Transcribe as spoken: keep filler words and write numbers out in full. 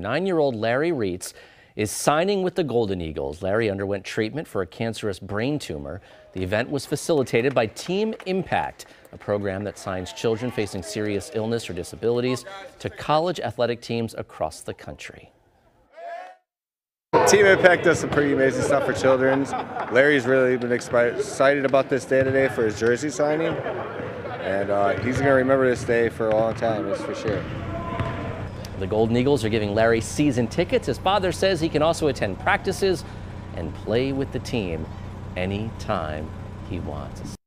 Nine-year-old Larry Reetz is signing with the Golden Eagles. Larry underwent treatment for a cancerous brain tumor. The event was facilitated by Team Impact, a program that signs children facing serious illness or disabilities to college athletic teams across the country. Team Impact does some pretty amazing stuff for children. Larry's really been excited about this day today for his jersey signing, and uh, he's going to remember this day for a long time, that's for sure. The Golden Eagles are giving Larry season tickets. His father says he can also attend practices and play with the team anytime he wants.